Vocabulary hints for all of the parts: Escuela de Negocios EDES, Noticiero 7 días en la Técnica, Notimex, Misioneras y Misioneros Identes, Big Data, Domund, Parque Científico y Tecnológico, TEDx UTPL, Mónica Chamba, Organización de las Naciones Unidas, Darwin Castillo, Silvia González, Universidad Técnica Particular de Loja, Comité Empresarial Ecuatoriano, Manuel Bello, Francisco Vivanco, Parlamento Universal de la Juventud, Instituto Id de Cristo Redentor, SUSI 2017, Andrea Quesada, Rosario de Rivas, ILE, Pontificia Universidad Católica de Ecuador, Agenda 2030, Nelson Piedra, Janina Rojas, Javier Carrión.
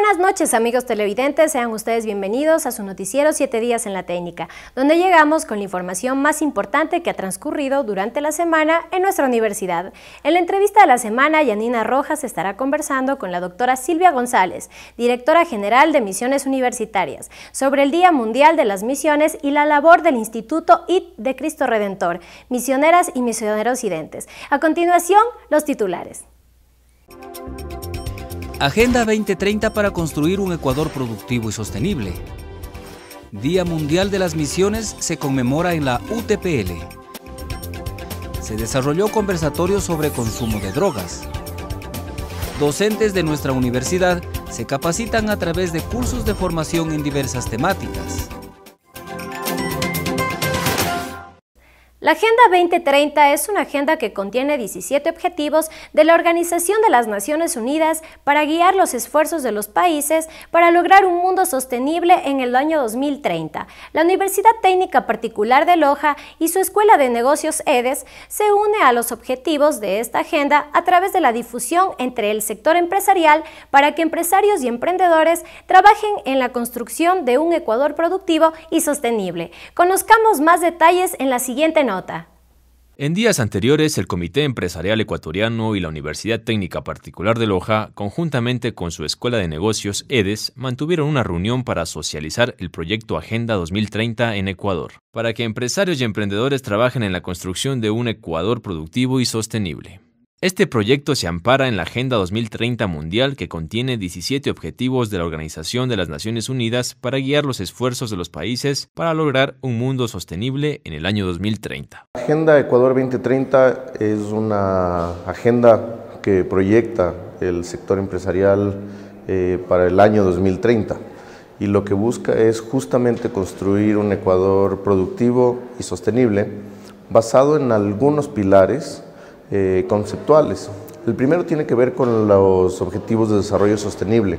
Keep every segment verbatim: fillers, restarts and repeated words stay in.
buenas noches, amigos televidentes, sean ustedes bienvenidos a su noticiero siete días en la Técnica, donde llegamos con la información más importante que ha transcurrido durante la semana en nuestra universidad. En la entrevista de la semana, Janina Rojas estará conversando con la doctora Silvia González, directora general de Misiones Universitarias, sobre el Día Mundial de las Misiones y la labor del Instituto Id de Cristo Redentor, Misioneras y Misioneros Identes. A continuación, los titulares. Agenda veinte treinta para construir un Ecuador productivo y sostenible. Día Mundial de las Misiones se conmemora en la U T P L. Se desarrolló conversatorio sobre consumo de drogas. Docentes de nuestra universidad se capacitan a través de cursos de formación en diversas temáticas. La Agenda veinte treinta es una agenda que contiene diecisiete objetivos de la Organización de las Naciones Unidas para guiar los esfuerzos de los países para lograr un mundo sostenible en el año dos mil treinta. La Universidad Técnica Particular de Loja y su Escuela de Negocios EDES se une a los objetivos de esta agenda a través de la difusión entre el sector empresarial para que empresarios y emprendedores trabajen en la construcción de un Ecuador productivo y sostenible. Conozcamos más detalles en la siguiente nota. En días anteriores, el Comité Empresarial Ecuatoriano y la Universidad Técnica Particular de Loja, conjuntamente con su Escuela de Negocios EDES, mantuvieron una reunión para socializar el proyecto Agenda dos mil treinta en Ecuador, para que empresarios y emprendedores trabajen en la construcción de un Ecuador productivo y sostenible. Este proyecto se ampara en la Agenda dos mil treinta mundial, que contiene diecisiete objetivos de la Organización de las Naciones Unidas para guiar los esfuerzos de los países para lograr un mundo sostenible en el año dos mil treinta. La Agenda Ecuador veinte treinta es una agenda que proyecta el sector empresarial eh, para el año dos mil treinta y lo que busca es justamente construir un Ecuador productivo y sostenible basado en algunos pilares Eh, conceptuales. El primero tiene que ver con los Objetivos de Desarrollo Sostenible,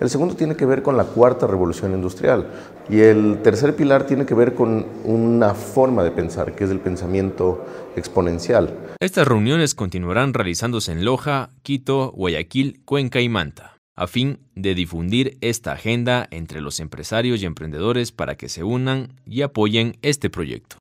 el segundo tiene que ver con la Cuarta Revolución Industrial y el tercer pilar tiene que ver con una forma de pensar, que es el pensamiento exponencial. Estas reuniones continuarán realizándose en Loja, Quito, Guayaquil, Cuenca y Manta, a fin de difundir esta agenda entre los empresarios y emprendedores para que se unan y apoyen este proyecto.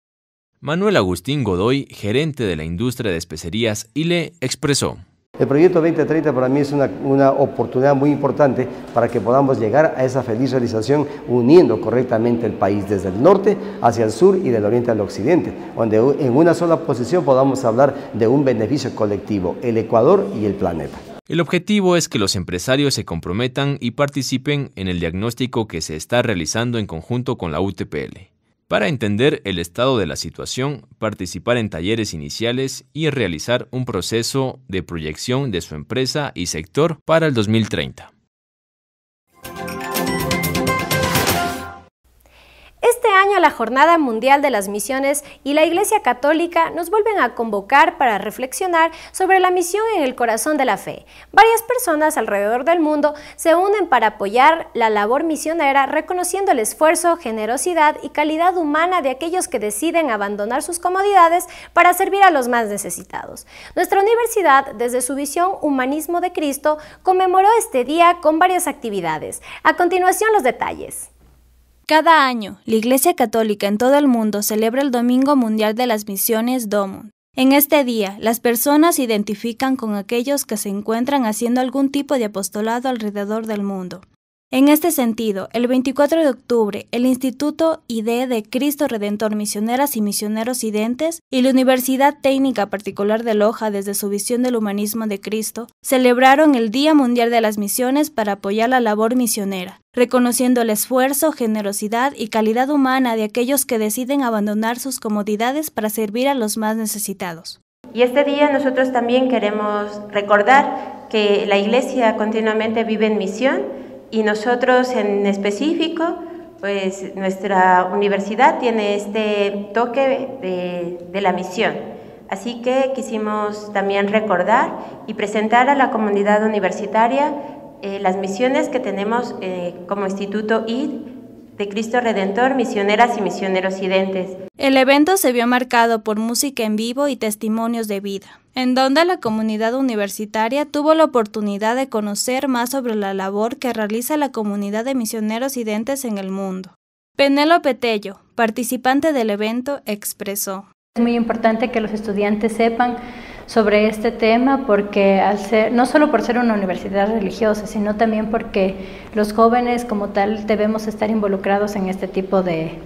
Manuel Agustín Godoy, gerente de la industria de especerías I L E, expresó: el proyecto veinte treinta para mí es una, una oportunidad muy importante para que podamos llegar a esa feliz realización uniendo correctamente el país desde el norte hacia el sur y del oriente al occidente, donde en una sola posición podamos hablar de un beneficio colectivo, el Ecuador y el planeta. El objetivo es que los empresarios se comprometan y participen en el diagnóstico que se está realizando en conjunto con la U T P L, para entender el estado de la situación, participar en talleres iniciales y realizar un proceso de proyección de su empresa y sector para el dos mil treinta. Este año la Jornada Mundial de las Misiones y la Iglesia Católica nos vuelven a convocar para reflexionar sobre la misión en el corazón de la fe. Varias personas alrededor del mundo se unen para apoyar la labor misionera, reconociendo el esfuerzo, generosidad y calidad humana de aquellos que deciden abandonar sus comodidades para servir a los más necesitados. Nuestra universidad, desde su visión Humanismo de Cristo, conmemoró este día con varias actividades. A continuación, los detalles. Cada año, la Iglesia Católica en todo el mundo celebra el Domingo Mundial de las Misiones Domund. En este día, las personas se identifican con aquellos que se encuentran haciendo algún tipo de apostolado alrededor del mundo. En este sentido, el veinticuatro de octubre, el Instituto I D de Cristo Redentor, Misioneras y Misioneros Identes y la Universidad Técnica Particular de Loja, desde su visión del Humanismo de Cristo, celebraron el Día Mundial de las Misiones para apoyar la labor misionera, reconociendo el esfuerzo, generosidad y calidad humana de aquellos que deciden abandonar sus comodidades para servir a los más necesitados. Y este día nosotros también queremos recordar que la Iglesia continuamente vive en misión y nosotros en específico, pues nuestra universidad tiene este toque de, de la misión. Así que quisimos también recordar y presentar a la comunidad universitaria Eh, las misiones que tenemos eh, como Instituto Id de Cristo Redentor, Misioneras y Misioneros Identes. El evento se vio marcado por música en vivo y testimonios de vida. en donde la comunidad universitaria tuvo la oportunidad de conocer más sobre la labor que realiza la comunidad de misioneros identes en el mundo. Penélope Tello, participante del evento, expresó: Es muy importante que los estudiantes sepan sobre este tema, porque al ser, no solo por ser una universidad religiosa, sino también porque los jóvenes como tal debemos estar involucrados en este tipo de,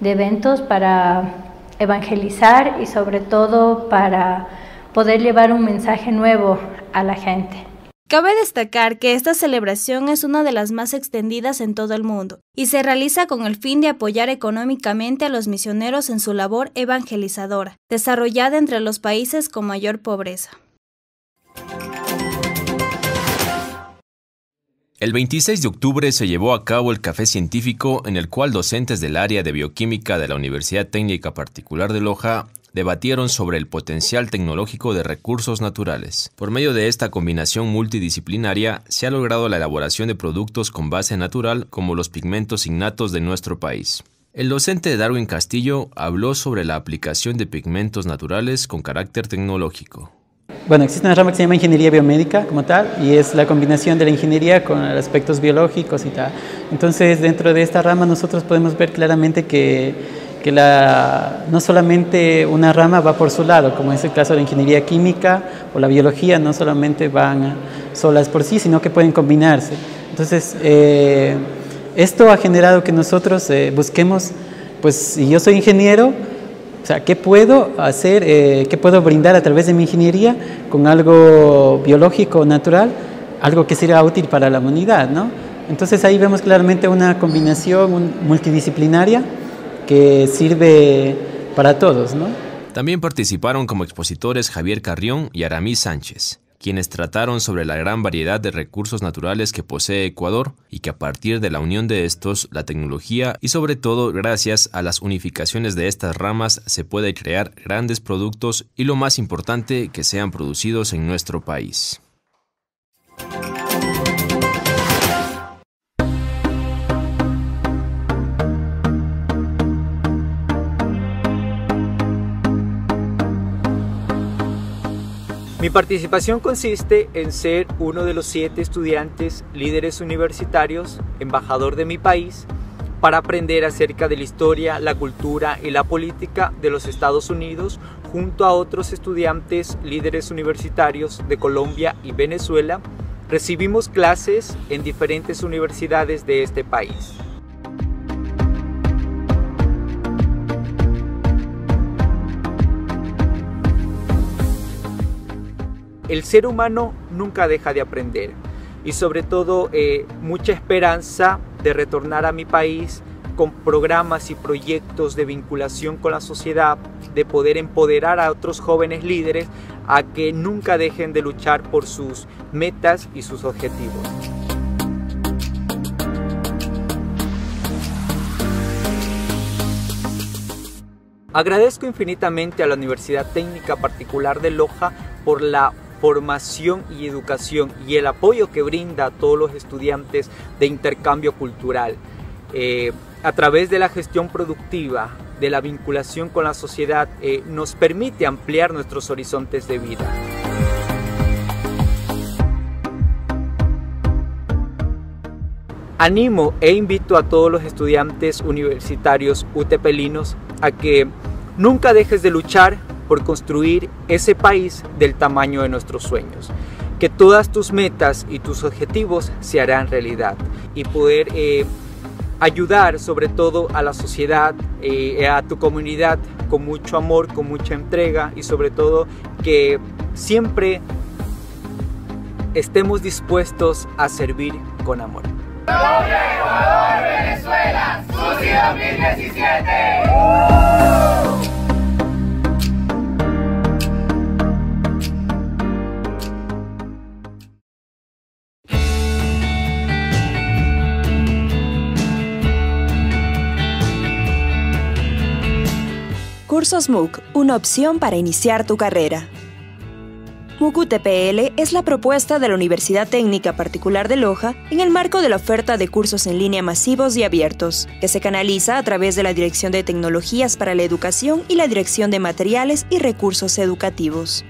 de eventos para evangelizar y sobre todo para poder llevar un mensaje nuevo a la gente. Cabe destacar que esta celebración es una de las más extendidas en todo el mundo y se realiza con el fin de apoyar económicamente a los misioneros en su labor evangelizadora, desarrollada entre los países con mayor pobreza. El veintiséis de octubre se llevó a cabo el Café Científico, en el cual docentes del área de bioquímica de la Universidad Técnica Particular de Loja debatieron sobre el potencial tecnológico de recursos naturales. Por medio de esta combinación multidisciplinaria, se ha logrado la elaboración de productos con base natural, como los pigmentos innatos de nuestro país. El docente Darwin Castillo habló sobre la aplicación de pigmentos naturales con carácter tecnológico. Bueno, existe una rama que se llama ingeniería biomédica como tal, y es la combinación de la ingeniería con aspectos biológicos y tal. Entonces, dentro de esta rama nosotros podemos ver claramente que que la, no solamente una rama va por su lado, como es el caso de la ingeniería química o la biología, no solamente van solas por sí, sino que pueden combinarse. Entonces, eh, esto ha generado que nosotros eh, busquemos, pues si yo soy ingeniero, o sea, ¿qué puedo hacer, eh, qué puedo brindar a través de mi ingeniería con algo biológico, natural, algo que sea útil para la humanidad, ¿no? Entonces, ahí vemos claramente una combinación un, multidisciplinaria que sirve para todos, ¿no? También participaron como expositores Javier Carrión y Aramí Sánchez, quienes trataron sobre la gran variedad de recursos naturales que posee Ecuador y que a partir de la unión de estos, la tecnología y sobre todo gracias a las unificaciones de estas ramas se puede crear grandes productos y lo más importante, que sean producidos en nuestro país. Mi participación consiste en ser uno de los siete estudiantes líderes universitarios, embajador de mi país, para aprender acerca de la historia, la cultura y la política de los Estados Unidos, junto a otros estudiantes líderes universitarios de Colombia y Venezuela. Recibimos clases en diferentes universidades de este país. El ser humano nunca deja de aprender y sobre todo eh, mucha esperanza de retornar a mi país con programas y proyectos de vinculación con la sociedad, de poder empoderar a otros jóvenes líderes a que nunca dejen de luchar por sus metas y sus objetivos. Agradezco infinitamente a la Universidad Técnica Particular de Loja por la formación y educación y el apoyo que brinda a todos los estudiantes de intercambio cultural. Eh, a través de la gestión productiva, de la vinculación con la sociedad, eh, nos permite ampliar nuestros horizontes de vida. Animo e invito a todos los estudiantes universitarios utepelinos a que nunca dejes de luchar por construir ese país del tamaño de nuestros sueños. Que todas tus metas y tus objetivos se harán realidad y poder eh, ayudar sobre todo a la sociedad, eh, a tu comunidad con mucho amor, con mucha entrega y sobre todo que siempre estemos dispuestos a servir con amor. Colombia, Ecuador, Venezuela, SUSI dos mil diecisiete. Cursos MOOC, una opción para iniciar tu carrera. MOOC U T P L es la propuesta de la Universidad Técnica Particular de Loja en el marco de la oferta de cursos en línea masivos y abiertos, que se canaliza a través de la Dirección de Tecnologías para la Educación y la Dirección de Materiales y Recursos Educativos.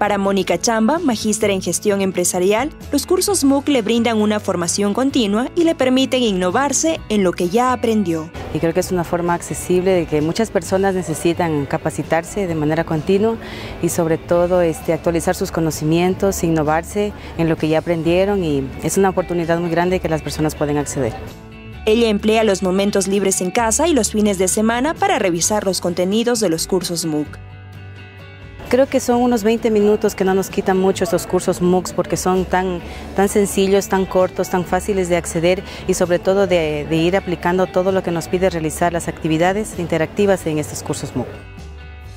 Para Mónica Chamba, magíster en gestión empresarial, los cursos MOOC le brindan una formación continua y le permiten innovarse en lo que ya aprendió. Y creo que es una forma accesible de que muchas personas necesitan capacitarse de manera continua y sobre todo este, actualizar sus conocimientos, innovarse en lo que ya aprendieron, y es una oportunidad muy grande que las personas pueden acceder. Ella emplea los momentos libres en casa y los fines de semana para revisar los contenidos de los cursos MOOC. Creo que son unos veinte minutos que no nos quitan mucho estos cursos MOOCs porque son tan, tan sencillos, tan cortos, tan fáciles de acceder y sobre todo de, de ir aplicando todo lo que nos pide realizar las actividades interactivas en estos cursos MOOC.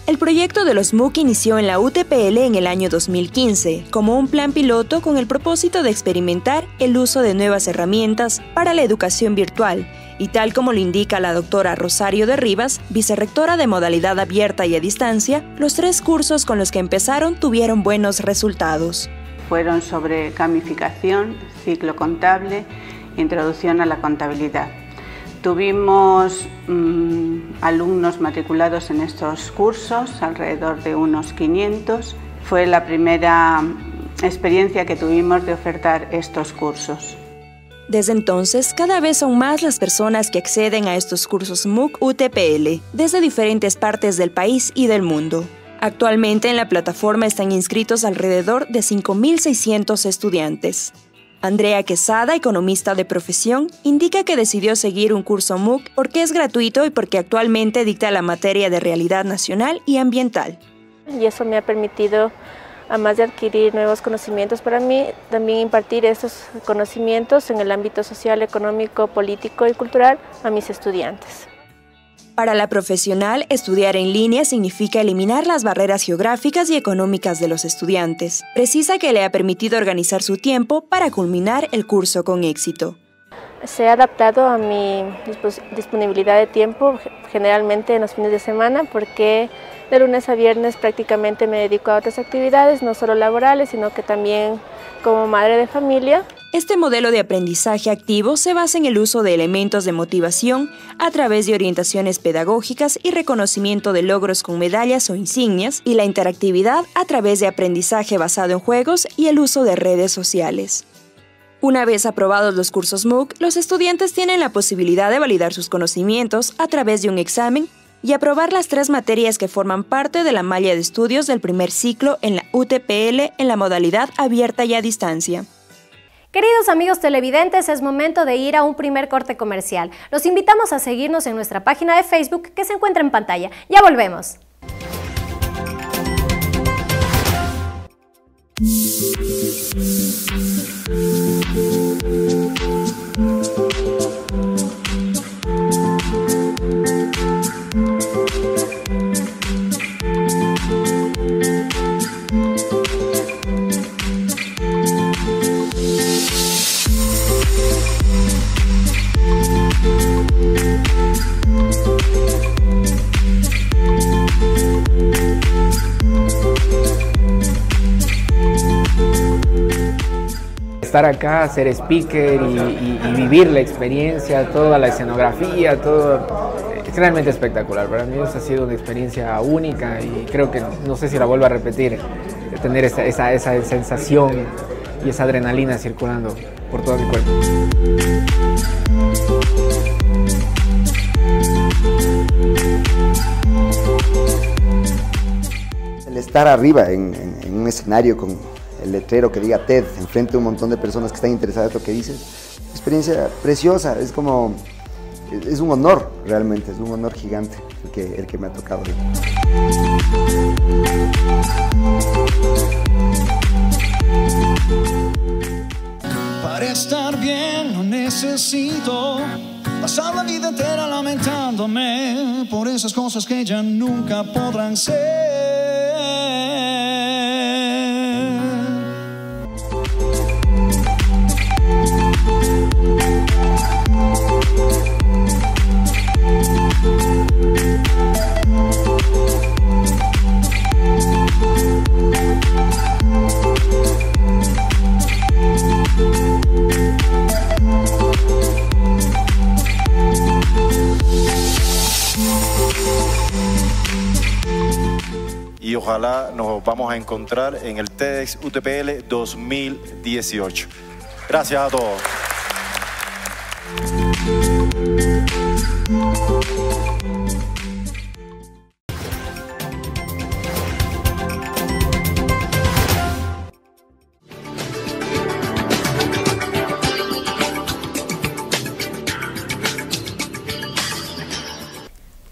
El proyecto de los MOOC inició en la U T P L en el año dos mil quince como un plan piloto con el propósito de experimentar el uso de nuevas herramientas para la educación virtual y, tal como lo indica la doctora Rosario de Rivas, vicerrectora de modalidad abierta y a distancia, los tres cursos con los que empezaron tuvieron buenos resultados. Fueron sobre gamificación, ciclo contable, introducción a la contabilidad. Tuvimos mmm, alumnos matriculados en estos cursos, alrededor de unos quinientos. Fue la primera experiencia que tuvimos de ofertar estos cursos. Desde entonces, cada vez son más las personas que acceden a estos cursos MOOC U T P L, desde diferentes partes del país y del mundo. Actualmente en la plataforma están inscritos alrededor de cinco mil seiscientos estudiantes. Andrea Quesada, economista de profesión, indica que decidió seguir un curso MOOC porque es gratuito y porque actualmente dicta la materia de realidad nacional y ambiental. Y eso me ha permitido, además de adquirir nuevos conocimientos para mí, también impartir estos conocimientos en el ámbito social, económico, político y cultural a mis estudiantes. Para la profesional, estudiar en línea significa eliminar las barreras geográficas y económicas de los estudiantes. Precisa que le ha permitido organizar su tiempo para culminar el curso con éxito. Se ha adaptado a mi disponibilidad de tiempo, generalmente en los fines de semana, porque de lunes a viernes prácticamente me dedico a otras actividades, no solo laborales, sino que también como madre de familia. Este modelo de aprendizaje activo se basa en el uso de elementos de motivación a través de orientaciones pedagógicas y reconocimiento de logros con medallas o insignias, y la interactividad a través de aprendizaje basado en juegos y el uso de redes sociales. Una vez aprobados los cursos MOOC, los estudiantes tienen la posibilidad de validar sus conocimientos a través de un examen y aprobar las tres materias que forman parte de la malla de estudios del primer ciclo en la U T P L en la modalidad abierta y a distancia. Queridos amigos televidentes, es momento de ir a un primer corte comercial. Los invitamos a seguirnos en nuestra página de Facebook que se encuentra en pantalla. ¡Ya volvemos! Estar acá, ser speaker y, y, y vivir la experiencia, toda la escenografía, todo es realmente espectacular. Para mí eso ha sido una experiencia única y creo que no sé si la vuelvo a repetir, tener esa, esa, esa sensación y esa adrenalina circulando por todo mi cuerpo. El estar arriba en, en, en un escenario con el letrero que diga TED, enfrente de un montón de personas que están interesadas en lo que dices. Experiencia preciosa, es como, es un honor realmente, es un honor gigante el que, el que me ha tocado hoy. Para estar bien no necesito pasar la vida entera lamentándome por esas cosas que ya nunca podrán ser. ojalá nos vamos a encontrar en el TEDx U T P L dos mil dieciocho. Gracias a todos.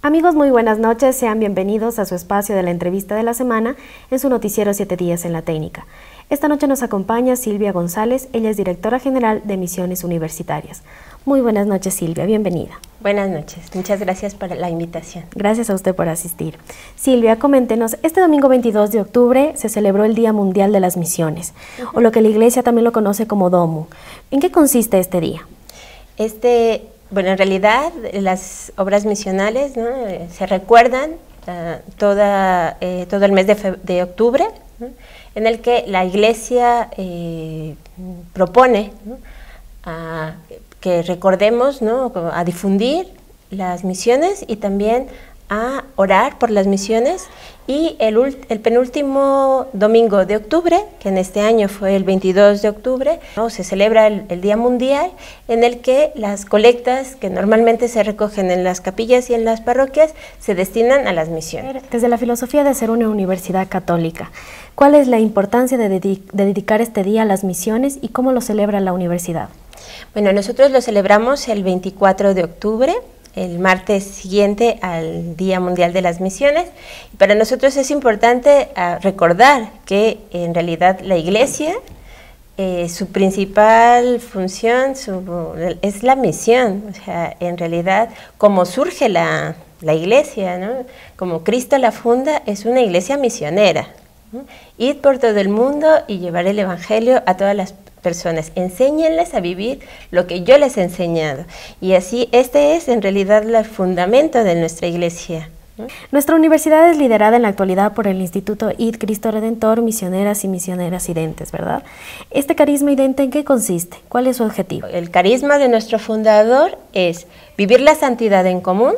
Amigos, muy buenas noches. Sean bienvenidos a su espacio de la entrevista de la semana en su noticiero siete días en la Técnica. Esta noche nos acompaña Silvia González, ella es directora general de Misiones Universitarias. Muy buenas noches, Silvia, bienvenida. Buenas noches, muchas gracias por la invitación. Gracias a usted por asistir. Silvia, coméntenos, este domingo veintidós de octubre se celebró el Día Mundial de las Misiones, uh-huh. o lo que la Iglesia también lo conoce como Domund. ¿En qué consiste este día? Este... Bueno, en realidad las obras misionales, ¿no?, se recuerdan uh, toda, eh, todo el mes de, de octubre, ¿no?, en el que la Iglesia eh, propone, ¿no?, a, que recordemos, ¿no?, a difundir las misiones y también a orar por las misiones. Y el, el penúltimo domingo de octubre, que en este año fue el veintidós de octubre, ¿no?, se celebra el, el Día Mundial, en el que las colectas que normalmente se recogen en las capillas y en las parroquias se destinan a las misiones. Desde la filosofía de ser una universidad católica, ¿cuál es la importancia de, dedic- de dedicar este día a las misiones y cómo lo celebra la universidad? Bueno, nosotros lo celebramos el veinticuatro de octubre, el martes siguiente al Día Mundial de las Misiones. Para nosotros es importante uh, recordar que en realidad la Iglesia, eh, su principal función su, es la misión. O sea, en realidad, como surge la, la Iglesia, ¿no?, como Cristo la funda, es una Iglesia misionera, ¿no? Id por todo el mundo y llevar el Evangelio a todas las personas, enséñenles a vivir lo que yo les he enseñado. Y así, este es en realidad el fundamento de nuestra Iglesia. Nuestra universidad es liderada en la actualidad por el Instituto Id de Cristo Redentor, Misioneras y Misioneros Identes, ¿verdad? ¿Este carisma idente en qué consiste? ¿Cuál es su objetivo? El carisma de nuestro fundador es vivir la santidad en común,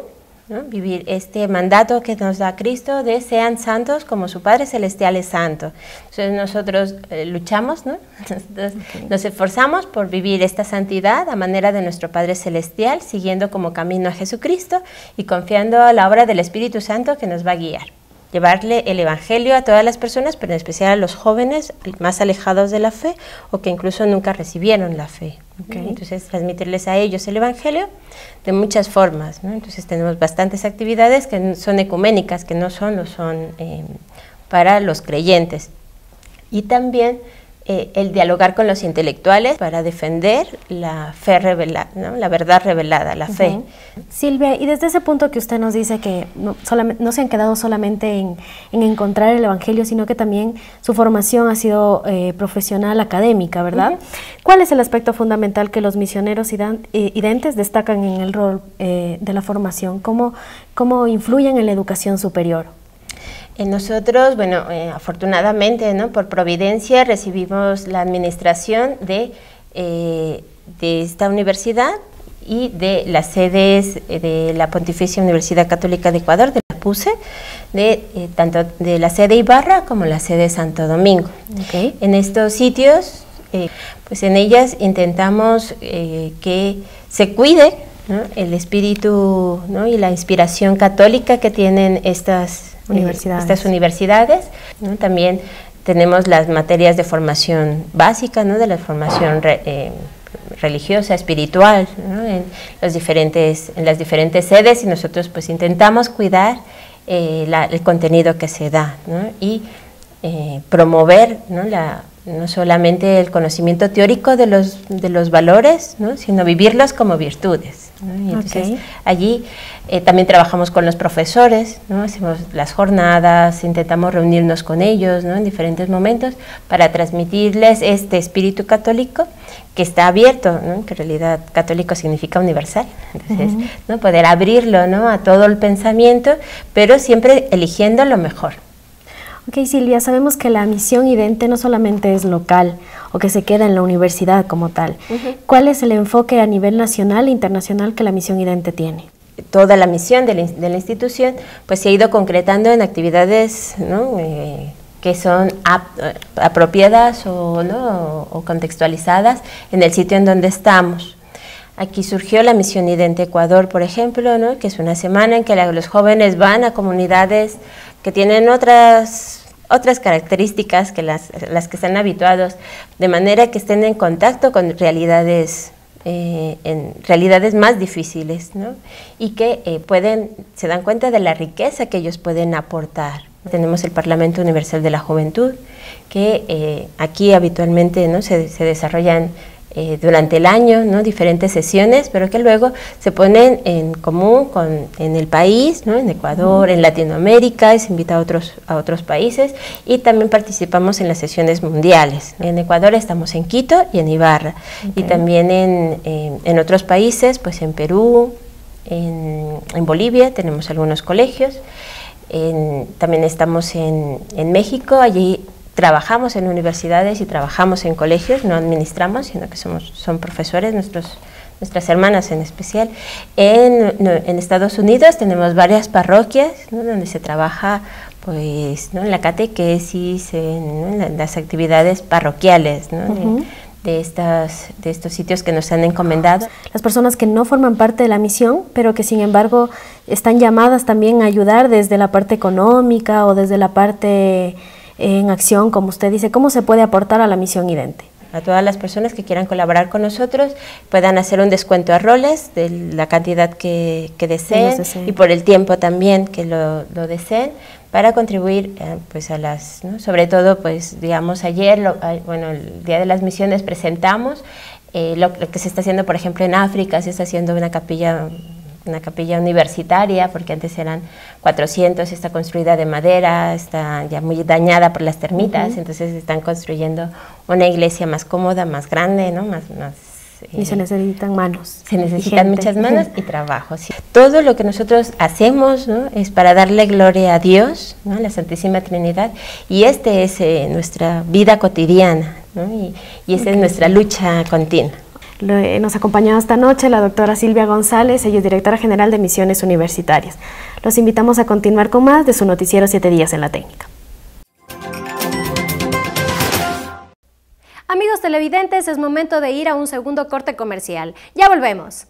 ¿no?, vivir este mandato que nos da Cristo de sean santos como su Padre Celestial es santo. Entonces nosotros eh, luchamos, ¿no? Entonces, okay. nos esforzamos por vivir esta santidad a manera de nuestro Padre Celestial, siguiendo como camino a Jesucristo y confiando a la obra del Espíritu Santo que nos va a guiar. Llevarle el Evangelio a todas las personas, pero en especial a los jóvenes más alejados de la fe o que incluso nunca recibieron la fe. Okay. Entonces, transmitirles a ellos el Evangelio de muchas formas, ¿no? Entonces, tenemos bastantes actividades que son ecuménicas, que no son, lo son eh, para los creyentes. Y también eh, el dialogar con los intelectuales para defender la fe revelada, ¿no?, la verdad revelada, la uh-huh. fe. Silvia, y desde ese punto que usted nos dice que no, no se han quedado solamente en, en encontrar el Evangelio, sino que también su formación ha sido eh, profesional, académica, ¿verdad? Uh-huh. ¿Cuál es el aspecto fundamental que los misioneros identes destacan en el rol eh, de la formación? ¿Cómo, cómo influyen en la educación superior? En nosotros, bueno, eh, afortunadamente, ¿no?, por providencia recibimos la administración de, eh, de esta universidad y de las sedes de la Pontificia Universidad Católica de Ecuador, de la PUCE, de, eh, tanto de la sede Ibarra como la sede Santo Domingo. Okay. En estos sitios, eh, pues en ellas intentamos eh, que se cuide, ¿no?, el espíritu, ¿no?, y la inspiración católica que tienen estas universidades. Eh, estas universidades, ¿no? También tenemos las materias de formación básica, ¿no?, de la formación re, eh, religiosa, espiritual, ¿no?, en, los diferentes, en las diferentes sedes, y nosotros pues intentamos cuidar eh, la, el contenido que se da, ¿no?, y eh, promover, ¿no?, la, no solamente el conocimiento teórico de los, de los valores, ¿no?, sino vivirlos como virtudes, ¿no? Y entonces, okay. allí eh, también trabajamos con los profesores, ¿no?, hacemos las jornadas, intentamos reunirnos con ellos, ¿no?, en diferentes momentos para transmitirles este espíritu católico que está abierto, ¿no?, que en realidad católico significa universal. Entonces, uh-huh. ¿no?, poder abrirlo, ¿no?, a todo el pensamiento, pero siempre eligiendo lo mejor. Ok, Silvia, sabemos que la misión idente no solamente es local o que se queda en la universidad como tal. Uh-huh. ¿Cuál es el enfoque a nivel nacional e internacional que la misión idente tiene? toda la misión de la, de la institución, pues se ha ido concretando en actividades, ¿no?, eh, que son ap apropiadas o, ¿no?, o contextualizadas en el sitio en donde estamos. Aquí surgió la Misión Id de Ecuador, por ejemplo, ¿no?, que es una semana en que la, los jóvenes van a comunidades que tienen otras otras características que las, las que están habituados, de manera que estén en contacto con realidades Eh, en realidades más difíciles, ¿no?, y que eh, pueden, se dan cuenta de la riqueza que ellos pueden aportar. Tenemos el Parlamento Universal de la Juventud, que eh, aquí habitualmente, ¿no?, se, se desarrollan eh, durante el año, ¿no?, diferentes sesiones, pero que luego se ponen en común con, en el país, ¿no?, en Ecuador, en Latinoamérica, se invita a otros, a otros países, y también participamos en las sesiones mundiales. En Ecuador estamos en Quito y en Ibarra, okay. Y también en, en, en otros países, pues en Perú, en, en Bolivia tenemos algunos colegios, en, también estamos en, en México, allí trabajamos en universidades y trabajamos en colegios, no administramos, sino que somos son profesores, nuestros, nuestras hermanas en especial. En, en Estados Unidos tenemos varias parroquias, ¿no?, donde se trabaja, pues, ¿no?, en la catequesis, en, ¿no?, en las actividades parroquiales, ¿no?, uh-huh. de, de, estas, de estos sitios que nos han encomendado. Las personas que no forman parte de la misión, pero que sin embargo están llamadas también a ayudar desde la parte económica o desde la parte en acción, como usted dice, ¿cómo se puede aportar a la Misión Idente? A todas las personas que quieran colaborar con nosotros puedan hacer un descuento a roles de la cantidad que, que deseen, deseen y por el tiempo también que lo, lo deseen, para contribuir eh, pues a las, ¿no?, sobre todo, pues digamos ayer, lo, bueno, el Día de las Misiones presentamos eh, lo, lo que se está haciendo, por ejemplo, en África. Se está haciendo una capilla una capilla universitaria, porque antes eran cuatrocientos, está construida de madera, está ya muy dañada por las termitas, uh-huh. entonces están construyendo una iglesia más cómoda, más grande, ¿no?, más, más y eh, se necesitan manos. Se necesitan muchas manos y trabajo. Sí. Todo lo que nosotros hacemos, ¿no?, es para darle gloria a Dios, ¿no?, a la Santísima Trinidad, y este es eh, nuestra vida cotidiana, ¿no?, y, y esa okay. es nuestra lucha continua. Nos acompañó esta noche la doctora Silvia González, ella es directora general de Misiones Universitarias. Los invitamos a continuar con más de su noticiero siete días en la técnica. Amigos televidentes, es momento de ir a un segundo corte comercial. Ya volvemos.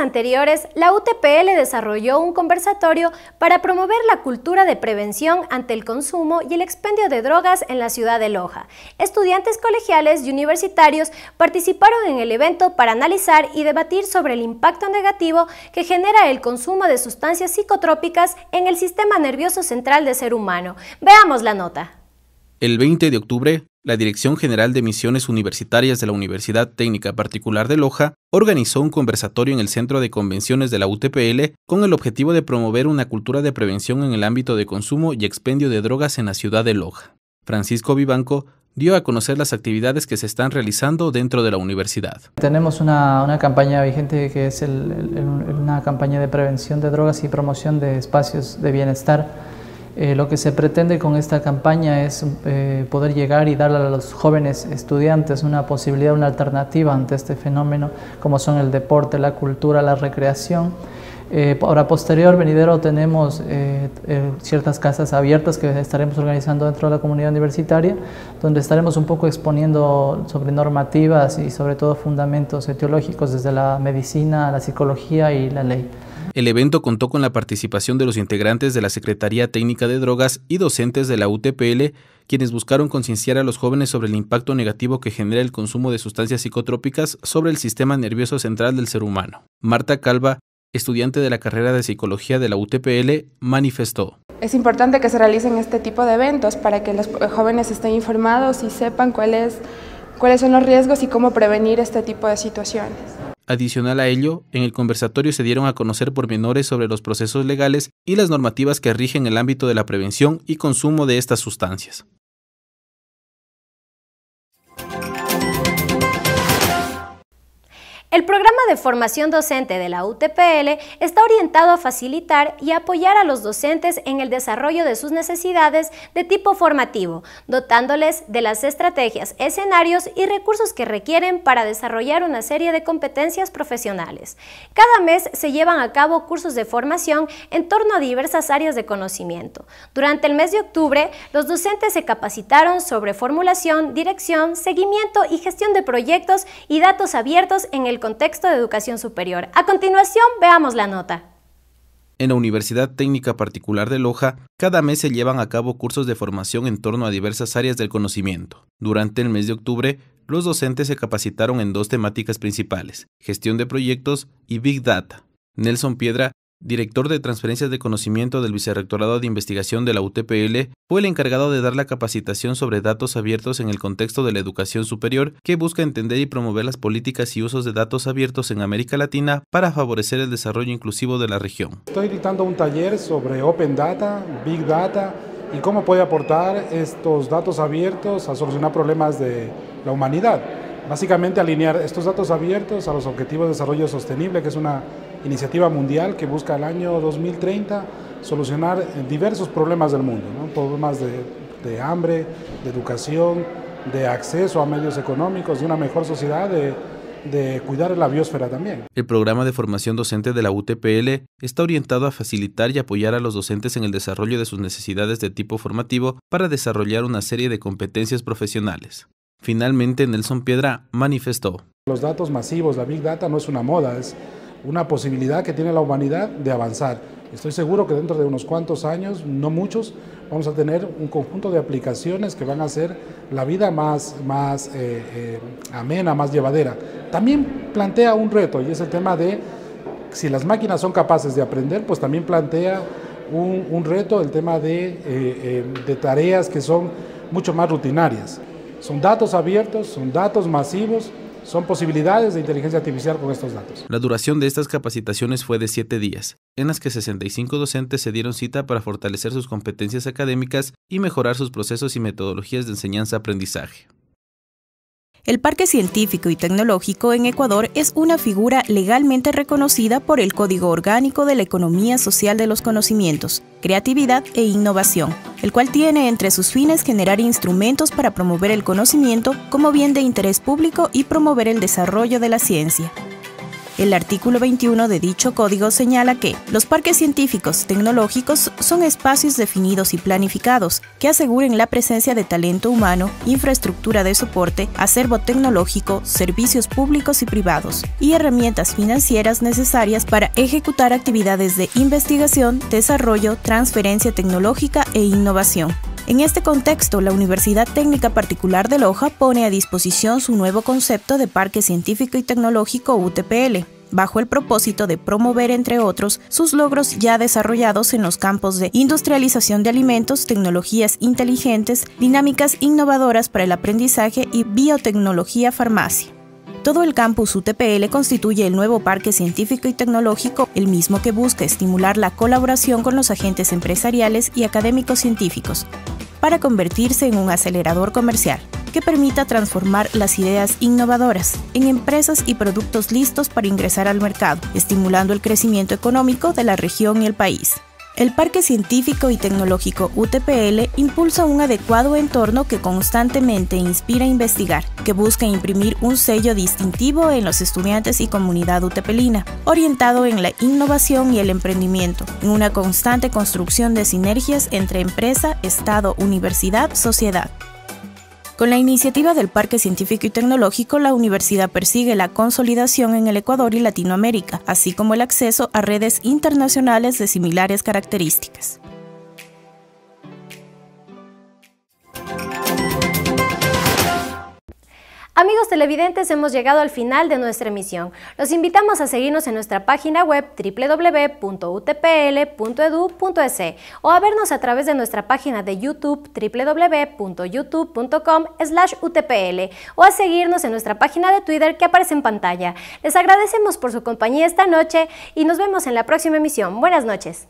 Anteriores, la U T P L desarrolló un conversatorio para promover la cultura de prevención ante el consumo y el expendio de drogas en la ciudad de Loja. Estudiantes colegiales y universitarios participaron en el evento para analizar y debatir sobre el impacto negativo que genera el consumo de sustancias psicotrópicas en el sistema nervioso central del ser humano. Veamos la nota. El veinte de octubre, la Dirección General de Misiones Universitarias de la Universidad Técnica Particular de Loja organizó un conversatorio en el Centro de Convenciones de la U T P L con el objetivo de promover una cultura de prevención en el ámbito de consumo y expendio de drogas en la ciudad de Loja. Francisco Vivanco dio a conocer las actividades que se están realizando dentro de la universidad. Tenemos una, una campaña vigente que es el, el, una campaña de prevención de drogas y promoción de espacios de bienestar. Eh, lo que se pretende con esta campaña es eh, poder llegar y darle a los jóvenes estudiantes una posibilidad, una alternativa ante este fenómeno, como son el deporte, la cultura, la recreación, Eh, ahora posterior, venidero, tenemos eh, eh, ciertas casas abiertas que estaremos organizando dentro de la comunidad universitaria, donde estaremos un poco exponiendo sobre normativas y sobre todo fundamentos teológicos desde la medicina, la psicología y la ley. El evento contó con la participación de los integrantes de la Secretaría Técnica de Drogas y docentes de la U T P L, quienes buscaron concienciar a los jóvenes sobre el impacto negativo que genera el consumo de sustancias psicotrópicas sobre el sistema nervioso central del ser humano. Marta Calva, estudiante de la carrera de Psicología de la U T P L, manifestó. Es importante que se realicen este tipo de eventos para que los jóvenes estén informados y sepan cuál es, cuáles son los riesgos y cómo prevenir este tipo de situaciones. Adicional a ello, en el conversatorio se dieron a conocer pormenores sobre los procesos legales y las normativas que rigen el ámbito de la prevención y consumo de estas sustancias. El programa de formación docente de la U T P L está orientado a facilitar y apoyar a los docentes en el desarrollo de sus necesidades de tipo formativo, dotándoles de las estrategias, escenarios y recursos que requieren para desarrollar una serie de competencias profesionales. Cada mes se llevan a cabo cursos de formación en torno a diversas áreas de conocimiento. Durante el mes de octubre, los docentes se capacitaron sobre formulación, dirección, seguimiento y gestión de proyectos y datos abiertos en el contexto de educación superior. A continuación, veamos la nota. En la Universidad Técnica Particular de Loja, cada mes se llevan a cabo cursos de formación en torno a diversas áreas del conocimiento. Durante el mes de octubre, los docentes se capacitaron en dos temáticas principales, gestión de proyectos y Big Data. Nelson Piedra, director de Transferencias de Conocimiento del Vicerrectorado de Investigación de la U T P L, fue el encargado de dar la capacitación sobre datos abiertos en el contexto de la educación superior, que busca entender y promover las políticas y usos de datos abiertos en América Latina para favorecer el desarrollo inclusivo de la región. Estoy dictando un taller sobre Open Data, Big Data y cómo puede aportar estos datos abiertos a solucionar problemas de la humanidad. Básicamente alinear estos datos abiertos a los Objetivos de Desarrollo Sostenible, que es una iniciativa mundial que busca el año dos mil treinta solucionar diversos problemas del mundo, ¿no? Problemas de, de hambre, de educación, de acceso a medios económicos, de una mejor sociedad, de, de cuidar la biosfera también. El programa de formación docente de la U T P L está orientado a facilitar y apoyar a los docentes en el desarrollo de sus necesidades de tipo formativo para desarrollar una serie de competencias profesionales. Finalmente, Nelson Piedra manifestó. Los datos masivos, la Big Data no es una moda, es una posibilidad que tiene la humanidad de avanzar. Estoy seguro que dentro de unos cuantos años, no muchos, vamos a tener un conjunto de aplicaciones que van a hacer la vida más, más eh, eh, amena, más llevadera. También plantea un reto y es el tema de si las máquinas son capaces de aprender, pues también plantea un, un reto el tema de, eh, eh, de tareas que son mucho más rutinarias. Son datos abiertos, son datos masivos, son posibilidades de inteligencia artificial con estos datos. La duración de estas capacitaciones fue de siete días, en las que sesenta y cinco docentes se dieron cita para fortalecer sus competencias académicas y mejorar sus procesos y metodologías de enseñanza-aprendizaje. El Parque Científico y Tecnológico en Ecuador es una figura legalmente reconocida por el Código Orgánico de la Economía Social de los Conocimientos, Creatividad e Innovación, el cual tiene entre sus fines generar instrumentos para promover el conocimiento como bien de interés público y promover el desarrollo de la ciencia. El artículo veintiuno de dicho código señala que los parques científicos tecnológicos son espacios definidos y planificados que aseguren la presencia de talento humano, infraestructura de soporte, acervo tecnológico, servicios públicos y privados y herramientas financieras necesarias para ejecutar actividades de investigación, desarrollo, transferencia tecnológica e innovación. En este contexto, la Universidad Técnica Particular de Loja pone a disposición su nuevo concepto de Parque Científico y Tecnológico U T P L, bajo el propósito de promover, entre otros, sus logros ya desarrollados en los campos de industrialización de alimentos, tecnologías inteligentes, dinámicas innovadoras para el aprendizaje y biotecnología farmacia. Todo el campus U T P L constituye el nuevo parque científico y tecnológico, el mismo que busca estimular la colaboración con los agentes empresariales y académicos científicos, para convertirse en un acelerador comercial que permita transformar las ideas innovadoras en empresas y productos listos para ingresar al mercado, estimulando el crecimiento económico de la región y el país. El Parque Científico y Tecnológico U T P L impulsa un adecuado entorno que constantemente inspira a investigar, que busca imprimir un sello distintivo en los estudiantes y comunidad utepelina, orientado en la innovación y el emprendimiento, en una constante construcción de sinergias entre empresa, Estado, universidad, sociedad. Con la iniciativa del Parque Científico y Tecnológico, la universidad persigue la consolidación en el Ecuador y Latinoamérica, así como el acceso a redes internacionales de similares características. Amigos televidentes, hemos llegado al final de nuestra emisión. Los invitamos a seguirnos en nuestra página web w w w punto u t p l punto e d u punto e s o a vernos a través de nuestra página de YouTube w w w punto youtube punto com slash u t p l o a seguirnos en nuestra página de Twitter que aparece en pantalla. Les agradecemos por su compañía esta noche y nos vemos en la próxima emisión. Buenas noches.